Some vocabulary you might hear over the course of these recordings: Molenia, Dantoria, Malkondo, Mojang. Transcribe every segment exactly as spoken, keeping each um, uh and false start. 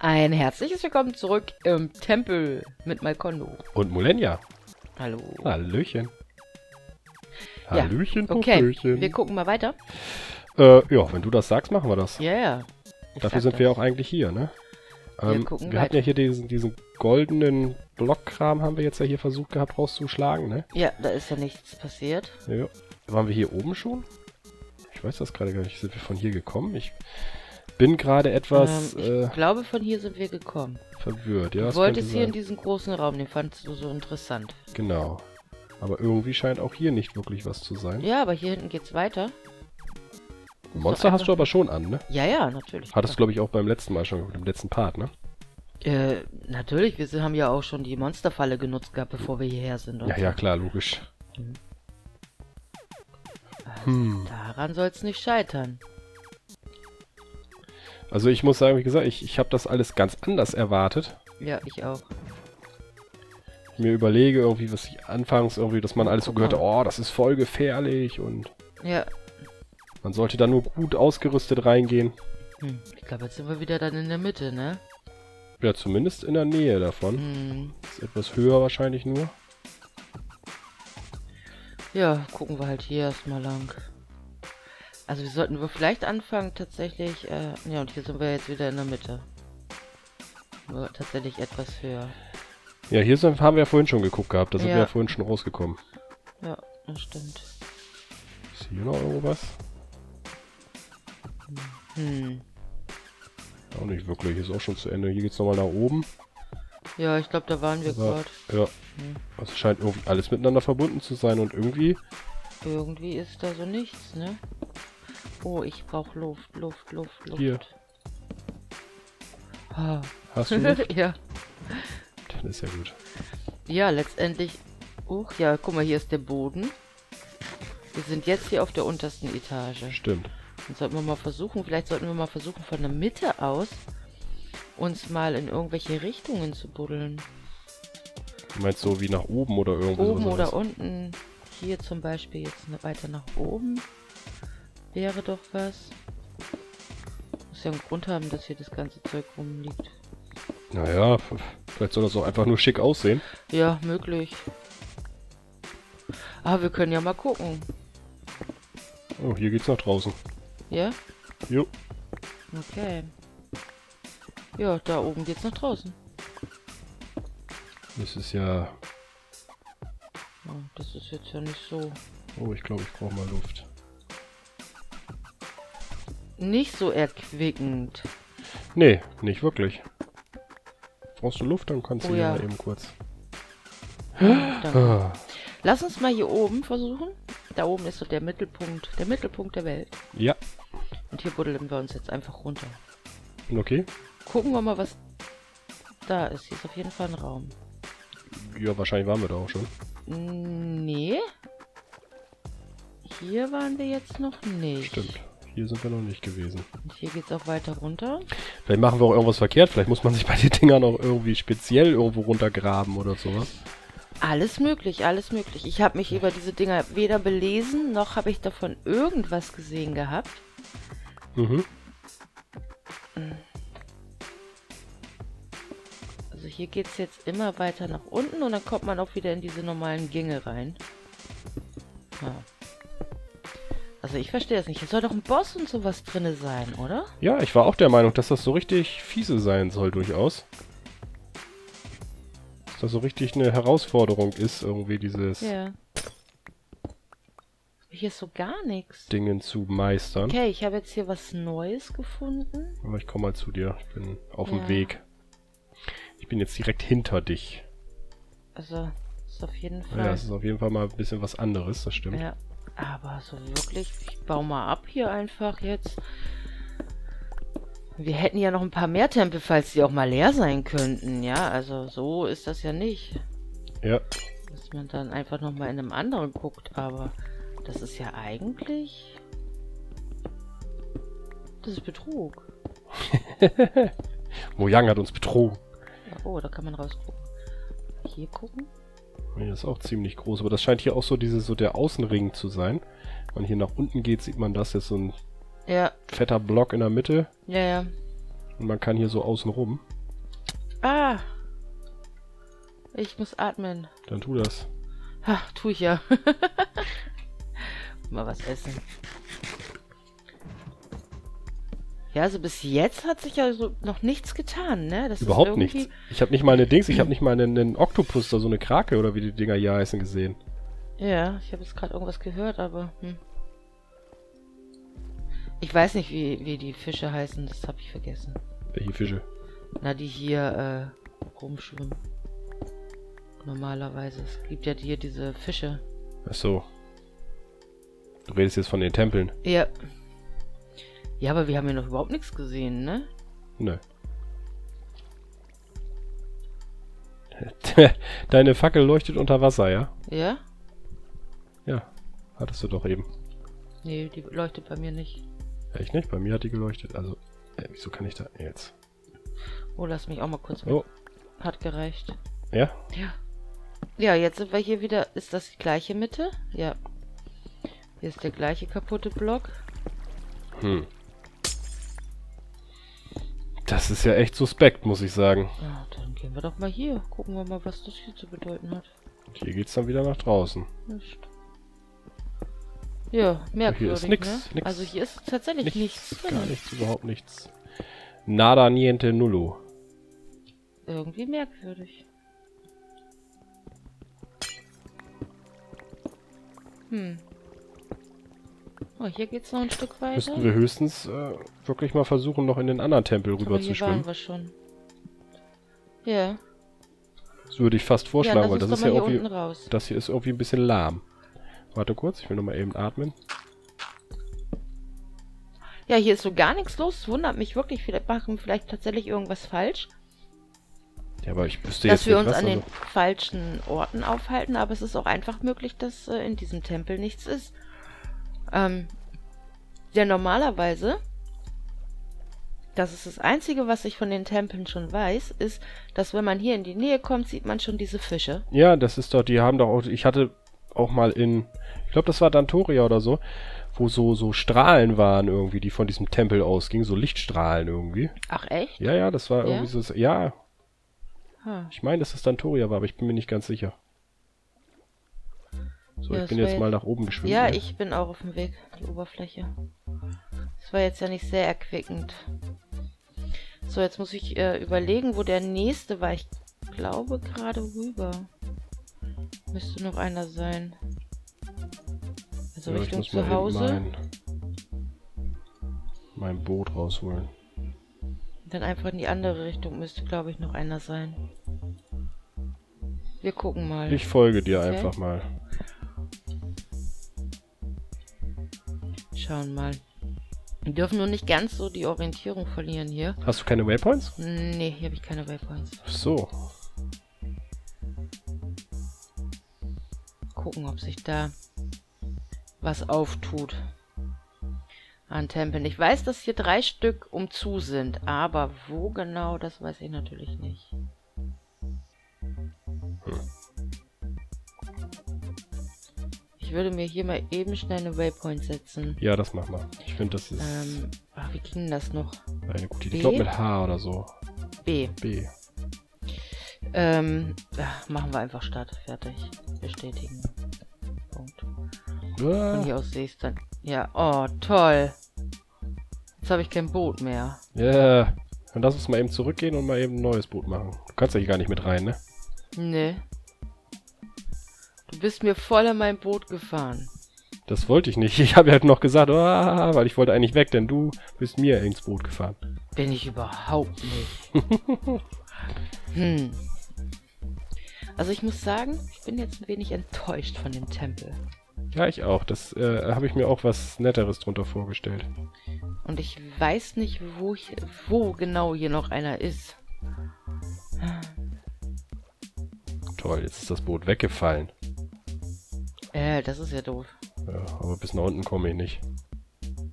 Ein herzliches Willkommen zurück im Tempel mit Malkondo. Und Molenia. Hallo. Hallöchen. Hallöchen, ja. Okay, Popöchen. Wir gucken mal weiter. Äh, ja, wenn du das sagst, machen wir das. Ja, yeah, ja. Dafür sind das. wir auch eigentlich hier, ne? Ähm, wir gucken wir hatten ja hier diesen, diesen goldenen Blockkram, haben wir jetzt ja hier versucht gehabt rauszuschlagen, ne? Ja, da ist ja nichts passiert. Ja. Waren wir hier oben schon? Ich weiß das gerade gar nicht. Sind wir von hier gekommen? Ich bin gerade etwas... Ähm, ich äh, glaube, von hier sind wir gekommen. Verwirrt, ja. Du wolltest hier in diesen großen Raum, den fandst du so interessant. Genau. Aber irgendwie scheint auch hier nicht wirklich was zu sein. Ja, aber hier hinten geht's weiter. Monster hast du aber schon an, ne? Ja, ja, natürlich. Hattest du, glaube ich, auch beim letzten Mal schon, im letzten Part, ne? Äh, natürlich. Wir haben ja auch schon die Monsterfalle genutzt gehabt, bevor wir hierher sind. Ja, ja, klar, logisch. Mhm. Also, hm. Daran soll's nicht scheitern. Also ich muss sagen, wie gesagt, ich, ich habe das alles ganz anders erwartet. Ja, ich auch. Mir überlege irgendwie, was ich anfangs irgendwie, dass man alles so gehört, oh, das ist voll gefährlich und... Ja. Man sollte da nur gut ausgerüstet reingehen. Hm. Ich glaube, jetzt sind wir wieder dann in der Mitte, ne? Ja, zumindest in der Nähe davon. Hm. Ist etwas höher wahrscheinlich nur. Ja, gucken wir halt hier erstmal lang. Also wir sollten wir vielleicht anfangen tatsächlich... Äh, ja, und hier sind wir jetzt wieder in der Mitte. Nur tatsächlich etwas höher. Ja, hier sind, haben wir ja vorhin schon geguckt gehabt. Da sind ja. wir ja vorhin schon rausgekommen. Ja, das stimmt. Ist hier noch irgendwas? Hm. Auch nicht wirklich. Ist auch schon zu Ende. Hier geht's nochmal nach oben. Ja, ich glaube, da waren wir gerade. Ja. Hm. Also scheint irgendwie alles miteinander verbunden zu sein und irgendwie... Irgendwie ist da so nichts, ne? Oh, ich brauche Luft, Luft, Luft, Luft. Hier. Ah. Hast du Luft? Ja. Ist ja gut. Ja, letztendlich... Oh, ja, guck mal, hier ist der Boden. Wir sind jetzt hier auf der untersten Etage. Stimmt. Dann sollten wir mal versuchen, vielleicht sollten wir mal versuchen, von der Mitte aus uns mal in irgendwelche Richtungen zu buddeln. Du meinst so wie nach oben oder irgendwo? Oben oder unten. Hier zum Beispiel jetzt weiter nach oben. Wäre doch was. Muss ja einen Grund haben, dass hier das ganze Zeug rumliegt. Naja, vielleicht soll das auch einfach nur schick aussehen. Ja, möglich. Ah, wir können ja mal gucken. Oh, hier geht's nach draußen. Ja? Jo. Okay. Ja, da oben geht's nach draußen. Das ist ja... Oh, das ist jetzt ja nicht so... Oh, ich glaube, ich brauche mal Luft. Nicht so erquickend. Nee, nicht wirklich. Brauchst du Luft, dann kannst du oh, hier ja. mal eben kurz. Ja, ah. Lass uns mal hier oben versuchen. Da oben ist so der Mittelpunkt, der Mittelpunkt der Welt. Ja. Und hier buddeln wir uns jetzt einfach runter. Okay. Gucken wir mal, was da ist. Hier ist auf jeden Fall ein Raum. Ja, wahrscheinlich waren wir da auch schon. Nee. Hier waren wir jetzt noch nicht. Stimmt. Hier sind wir noch nicht gewesen. Und hier geht's auch weiter runter. Vielleicht machen wir auch irgendwas verkehrt. Vielleicht muss man sich bei den Dingern auch irgendwie speziell irgendwo runtergraben oder sowas. Alles möglich, alles möglich. Ich habe mich über diese Dinger weder belesen, noch habe ich davon irgendwas gesehen gehabt. Mhm. Also hier geht's jetzt immer weiter nach unten und dann kommt man auch wieder in diese normalen Gänge rein. Ja. Also ich verstehe das nicht. Es soll doch ein Boss und sowas drinne sein, oder? Ja, ich war auch der Meinung, dass das so richtig fiese sein soll, durchaus. Dass das so richtig eine Herausforderung ist, irgendwie dieses... Ja. Hier ist so gar nichts. ...Dingen zu meistern. Okay, ich habe jetzt hier was Neues gefunden. Aber ich komme mal zu dir. Ich bin auf ja. dem Weg. Ich bin jetzt direkt hinter dich. Also, das ist auf jeden Fall... Ja, das ist auf jeden Fall mal ein bisschen was anderes, das stimmt. Ja. Aber so wirklich, ich baue mal ab hier einfach jetzt. Wir hätten ja noch ein paar mehr Tempel, falls die auch mal leer sein könnten, ja? Also so ist das ja nicht. Ja. Dass man dann einfach nochmal in einem anderen guckt, aber das ist ja eigentlich... Das ist Betrug. Mojang hat uns betrogen. Oh, da kann man rausgucken. Hier gucken. Das ist auch ziemlich groß, aber das scheint hier auch so dieses, so der Außenring zu sein. Wenn man hier nach unten geht, sieht man das jetzt so ein ja. fetter Block in der Mitte. Ja, ja. Und man kann hier so außen rum. Ah! Ich muss atmen. Dann tu das. Ach, tu ich ja. Mal was essen. Ja, also bis jetzt hat sich ja so noch nichts getan, ne? Das Überhaupt ist irgendwie... nichts. Ich habe nicht mal eine Dings, ich habe nicht mal einen, einen Oktopus, da so eine Krake oder wie die Dinger hier heißen, gesehen. Ja, ich habe jetzt gerade irgendwas gehört, aber... Hm. Ich weiß nicht, wie, wie die Fische heißen, das habe ich vergessen. Welche Fische? Na, die hier äh, rumschwimmen. Normalerweise. Es gibt ja hier diese Fische. Ach so. Du redest jetzt von den Tempeln. Ja. Ja, aber wir haben ja noch überhaupt nichts gesehen, ne? Nö. Deine Fackel leuchtet unter Wasser, ja? Ja? Ja, hattest du doch eben. Nee, die leuchtet bei mir nicht. Echt nicht? Bei mir hat die geleuchtet. Also, äh, wieso kann ich da jetzt? Oh, lass mich auch mal kurz. Oh. Hat gereicht. Ja? Ja. Ja, jetzt sind wir hier wieder. Ist das die gleiche Mitte? Ja. Hier ist der gleiche kaputte Block. Hm. Das ist ja echt suspekt, muss ich sagen. Ja, dann gehen wir doch mal hier. Gucken wir mal, was das hier zu bedeuten hat. Hier geht's dann wieder nach draußen. Nicht. Ja, merkwürdig, hier ist nix, ne? Nix, also hier ist tatsächlich nichts. nichts gar nichts, überhaupt nichts. Nada, niente, nullo. Irgendwie merkwürdig. Hm. Oh, hier geht's noch ein Stück weiter. Müssten wir höchstens äh, wirklich mal versuchen, noch in den anderen Tempel rüber zu schwimmen. Hier waren wir schon. Ja. Das würde ich fast vorschlagen, ja, weil das ist ja hier irgendwie... Raus. Das hier ist irgendwie ein bisschen lahm. Warte kurz, ich will nochmal eben atmen. Ja, hier ist so gar nichts los. Das wundert mich wirklich. Vielleicht machen wir vielleicht tatsächlich irgendwas falsch. Ja, aber ich wüsste jetzt nicht, dass wir uns an den falschen Orten aufhalten, aber es ist auch einfach möglich, dass äh, in diesem Tempel nichts ist. Ähm, ja, normalerweise, das ist das Einzige, was ich von den Tempeln schon weiß, ist, dass wenn man hier in die Nähe kommt, sieht man schon diese Fische. Ja, das ist doch, die haben doch auch, ich hatte auch mal in, ich glaube, das war Dantoria oder so, wo so, so Strahlen waren irgendwie, die von diesem Tempel ausgingen, so Lichtstrahlen irgendwie. Ach echt? Ja, ja, das war irgendwie ja? so, ja. Huh. Ich meine, dass das Dantoria war, aber ich bin mir nicht ganz sicher. So, ja, ich bin jetzt mal nach oben geschwimmt. Ja, ja, ich bin auch auf dem Weg, die Oberfläche. Das war jetzt ja nicht sehr erquickend. So, jetzt muss ich äh, überlegen, wo der nächste war. Ich glaube gerade rüber. Müsste noch einer sein. Also ja, Richtung zu Hause. Mein Boot rausholen. Dann einfach in die andere Richtung müsste, glaube ich, noch einer sein. Wir gucken mal. Ich folge dir okay. einfach mal. Schauen mal. Wir dürfen nur nicht ganz so die Orientierung verlieren hier. Hast du keine Waypoints? Nee, hier habe ich keine Waypoints. Ach so. Gucken, ob sich da was auftut an Tempeln. Ich weiß, dass hier drei Stück umzu sind, aber wo genau, das weiß ich natürlich nicht. Hm. Ich würde mir hier mal eben schnell eine Waypoint setzen. Ja, das machen wir. Ich finde, das ist... Ähm, ach, wie ging das noch? Eine gute Idee. Ich glaube mit H oder so. B. B. Ähm, ach, machen wir einfach Start. Fertig. Bestätigen. Punkt. Ah. Von hier aus sehe ich es dann. Ja, oh, toll. Jetzt habe ich kein Boot mehr. Ja. Yeah. Dann lass uns mal eben zurückgehen und mal eben ein neues Boot machen. Du kannst ja hier gar nicht mit rein, ne? Nee. Du bist mir voll an mein Boot gefahren. Das wollte ich nicht. Ich habe halt noch gesagt, oh, weil ich wollte eigentlich weg, denn du bist mir ins Boot gefahren. Bin ich überhaupt nicht. Hm. Also ich muss sagen, ich bin jetzt ein wenig enttäuscht von dem Tempel. Ja, ich auch. Das äh, habe ich mir auch was Netteres drunter vorgestellt. Und ich weiß nicht, wo, ich, wo genau hier noch einer ist. Toll, jetzt ist das Boot weggefallen. Äh, das ist ja doof. Ja, aber bis nach unten komme ich nicht.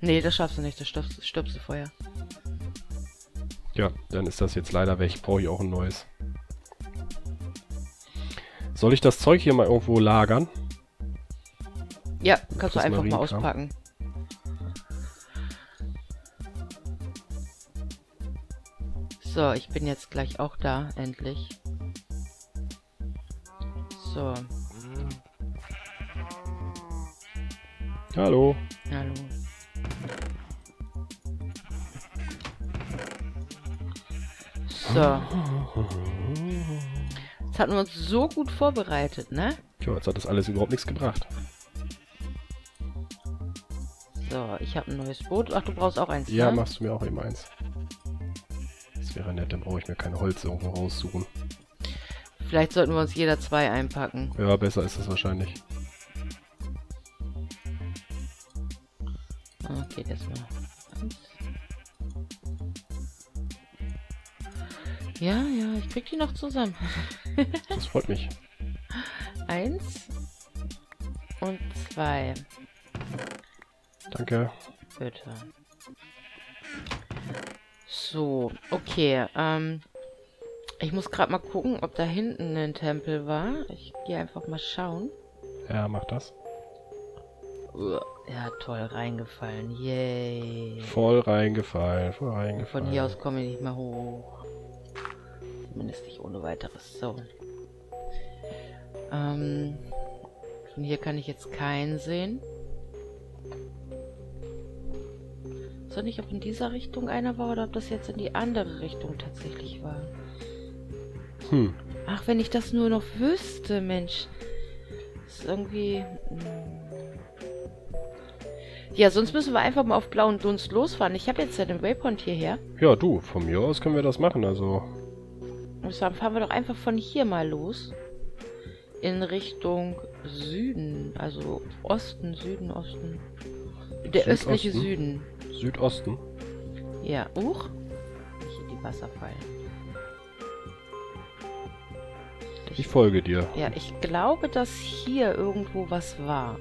Nee, das schaffst du nicht, das stirbst, stirbst du vorher. Ja, dann ist das jetzt leider weg. Brauche ich auch ein neues. Soll ich das Zeug hier mal irgendwo lagern? Ja, kannst du einfach mal auspacken. So, ich bin jetzt gleich auch da, endlich. So. Hallo. Hallo. So. Jetzt hatten wir uns so gut vorbereitet, ne? Tja, jetzt hat das alles überhaupt nichts gebracht. So, ich habe ein neues Boot. Ach, du brauchst auch eins, ja, ne? Machst du mir auch eben eins. Das wäre nett, dann brauche ich mir keine Holz irgendwo raussuchen. Vielleicht sollten wir uns jeder zwei einpacken. Ja, besser ist das wahrscheinlich. Okay, das war eins. Ja, ja, ich krieg die noch zusammen. Das freut mich. Eins und zwei. Danke. Bitte. So, okay. Ähm, ich muss gerade mal gucken, ob da hinten ein Tempel war. Ich gehe einfach mal schauen. Ja, mach das. Ja, toll, reingefallen. Yay. Voll reingefallen, voll reingefallen. Von hier aus komme ich nicht mehr hoch. Zumindest nicht ohne weiteres. So. Ähm, von hier kann ich jetzt keinen sehen. Ich weiß nicht, ob in dieser Richtung einer war oder ob das jetzt in die andere Richtung tatsächlich war. Hm. Ach, wenn ich das nur noch wüsste, Mensch. Das ist irgendwie... Ja, sonst müssen wir einfach mal auf blauen Dunst losfahren. Ich habe jetzt ja den Waypoint hierher. Ja, du, von mir aus können wir das machen, also... Und zwar fahren wir doch einfach von hier mal los. In Richtung Süden. Also Osten, Süden, Osten. Der östliche Süden. Südosten? Ja. Uch. Ich in die Wasserfall. Ich, ich folge dir. Ja, ich glaube, dass hier irgendwo was war.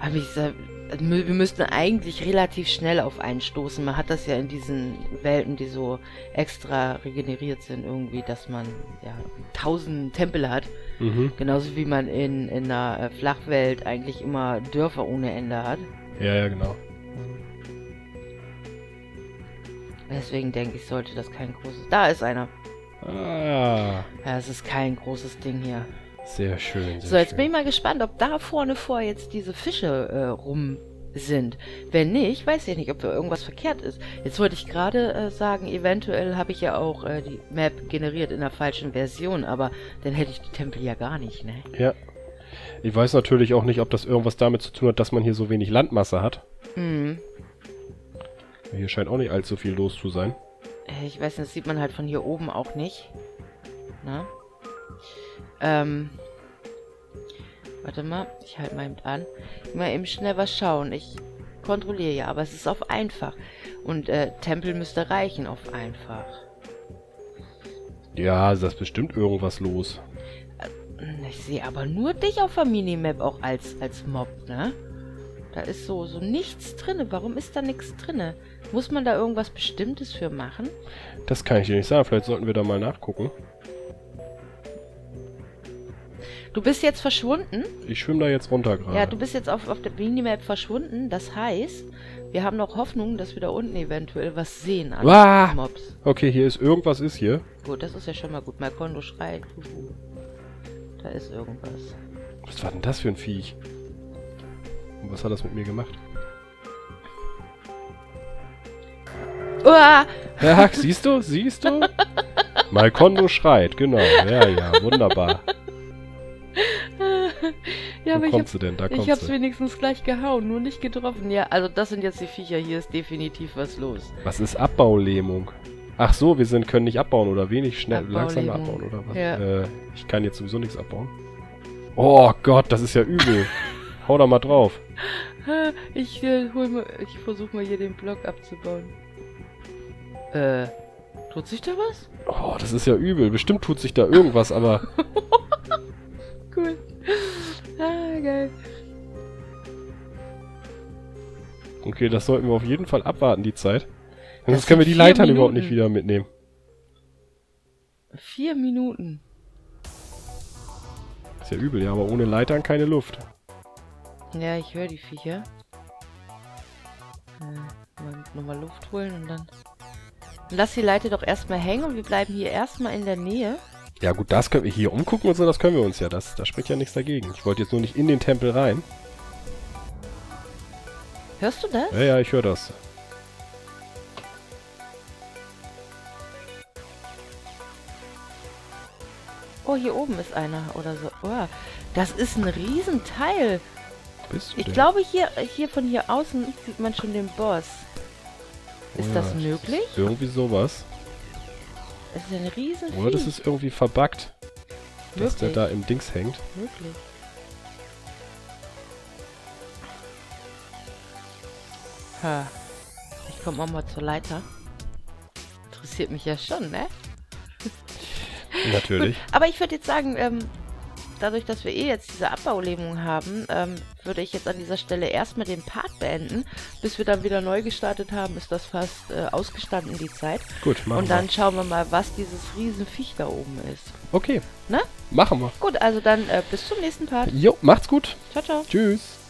Aber ich sag, wir müssten eigentlich relativ schnell auf einen stoßen. Man hat das ja in diesen Welten, die so extra regeneriert sind, irgendwie, dass man ja tausend Tempel hat. Mhm. Genauso wie man in, in einer Flachwelt eigentlich immer Dörfer ohne Ende hat. Ja, ja, genau. Deswegen denke ich, sollte das kein großes... Da ist einer. Ah. Ja, es ist kein großes Ding hier. Sehr schön. Sehr so, jetzt schön. Bin ich mal gespannt, ob da vorne vor jetzt diese Fische äh, rum sind. Wenn nicht, weiß ich nicht, ob da irgendwas verkehrt ist. Jetzt wollte ich gerade äh, sagen, eventuell habe ich ja auch äh, die Map generiert in der falschen Version, aber dann hätte ich die Tempel ja gar nicht, ne? Ja. Ich weiß natürlich auch nicht, ob das irgendwas damit zu tun hat, dass man hier so wenig Landmasse hat. Mhm. Hier scheint auch nicht allzu viel los zu sein. Ich weiß nicht, das sieht man halt von hier oben auch nicht. Na? Ähm. Warte mal, ich halte mal eben an. Mal eben schnell was schauen. Ich kontrolliere ja, aber es ist auf einfach. Und äh, Tempel müsste reichen auf einfach. Ja, da ist bestimmt irgendwas los. Ich sehe aber nur dich auf der Minimap auch als, als Mob, ne? Da ist so, so nichts drin. Warum ist da nichts drin? Muss man da irgendwas Bestimmtes für machen? Das kann ich dir nicht sagen. Vielleicht sollten wir da mal nachgucken. Du bist jetzt verschwunden? Ich schwimme da jetzt runter gerade. Ja, du bist jetzt auf, auf der Minimap verschwunden. Das heißt, wir haben noch Hoffnung, dass wir da unten eventuell was sehen an ah! Mobs. Okay, hier ist irgendwas ist hier. Gut, das ist ja schon mal gut. Malkondo schreit. Da ist irgendwas. Was war denn das für ein Viech? Und was hat das mit mir gemacht? Uah! Ja, siehst du? Siehst du? Malkondo schreit, genau. Ja, ja, wunderbar. Ja, aber Wo kommst ich hab, du denn? Da kommst ich hab's du. wenigstens gleich gehauen, nur nicht getroffen. Ja, also das sind jetzt die Viecher. Hier ist definitiv was los. Was ist Abbaulähmung? Ach so, wir sind, können nicht abbauen oder wenig schnell, langsam abbauen oder was? Ja. Äh, ich kann jetzt sowieso nichts abbauen. Oh Gott, das ist ja übel. Hau da mal drauf. Ich, äh, hol mal, ich versuch mal hier den Block abzubauen. Äh, tut sich da was? Oh, das ist ja übel. Bestimmt tut sich da irgendwas, aber... Cool. Ah, geil. Okay, das sollten wir auf jeden Fall abwarten, die Zeit. Sonst können wir die Leitern Minuten. überhaupt nicht wieder mitnehmen. Vier Minuten. Ist ja übel, ja, aber ohne Leitern keine Luft. Ja, ich höre die Viecher. Äh, mal nochmal Luft holen und dann... Und lass die Leiter doch erstmal hängen und wir bleiben hier erstmal in der Nähe. Ja gut, das können wir hier umgucken und so, das können wir uns ja. Das, da spricht ja nichts dagegen. Ich wollte jetzt nur nicht in den Tempel rein. Hörst du das? Ja, ja, ich höre das. Oh, hier oben ist einer oder so. Oh, das ist ein Riesenteil. Bist du ich denn? glaube, hier, hier von hier außen sieht man schon den Boss. Ist oh ja, das möglich? Das ist irgendwie sowas. Das ist ein Riesenteil. Oder das ist irgendwie verbuggt, dass der da im Dings hängt. Wirklich. Ha. Ich komme auch mal zur Leiter. Interessiert mich ja schon, ne? Natürlich. Gut, aber ich würde jetzt sagen, ähm, dadurch, dass wir eh jetzt diese Abbaulähmung haben, ähm, würde ich jetzt an dieser Stelle erstmal den Part beenden. Bis wir dann wieder neu gestartet haben, ist das fast äh, ausgestanden, die Zeit. Gut, machen wir. Und dann wir. schauen wir mal, was dieses Riesenviech da oben ist. Okay. Ne? Machen wir. Gut, also dann äh, bis zum nächsten Part. Jo, macht's gut. Ciao, ciao. Tschüss.